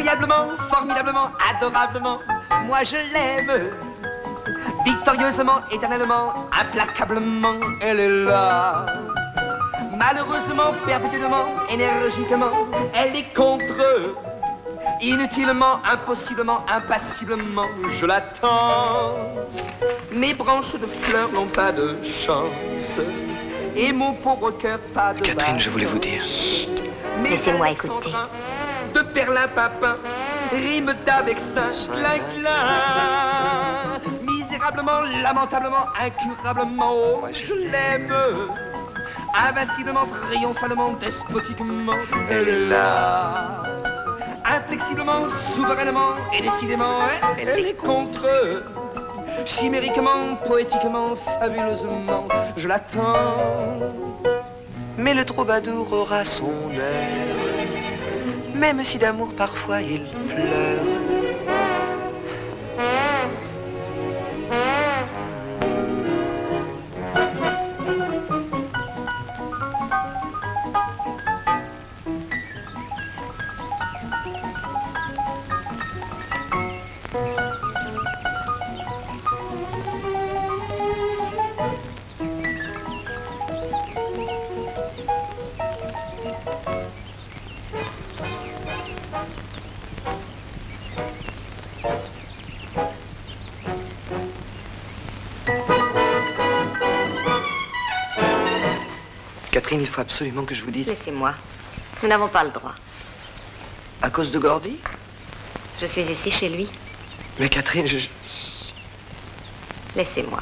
incroyablement, formidablement, adorablement, moi je l'aime, victorieusement, éternellement, implacablement, elle est là. Malheureusement, perpétuellement, énergiquement, elle est contre eux. Inutilement, impossiblement, impassiblement, je l'attends. Mes branches de fleurs n'ont pas de chance, et mon pauvre cœur pas de... Catherine, je voulais vous dire... Laissez-moi écouter. De perlimpinpin, rime d'avec saint clin-clin. Misérablement, lamentablement, incurablement, oh, je l'aime. Invinciblement, triomphalement, despotiquement, elle est là. Inflexiblement, souverainement et décidément, elle est contre eux. Chimériquement, poétiquement, fabuleusement, je l'attends. Mais le troubadour aura son air, même si d'amour parfois il pleure. Catherine, il faut absolument que je vous dise... Laissez-moi. Nous n'avons pas le droit. À cause de Gordy? Je suis ici, chez lui. Mais Catherine, je... Laissez-moi.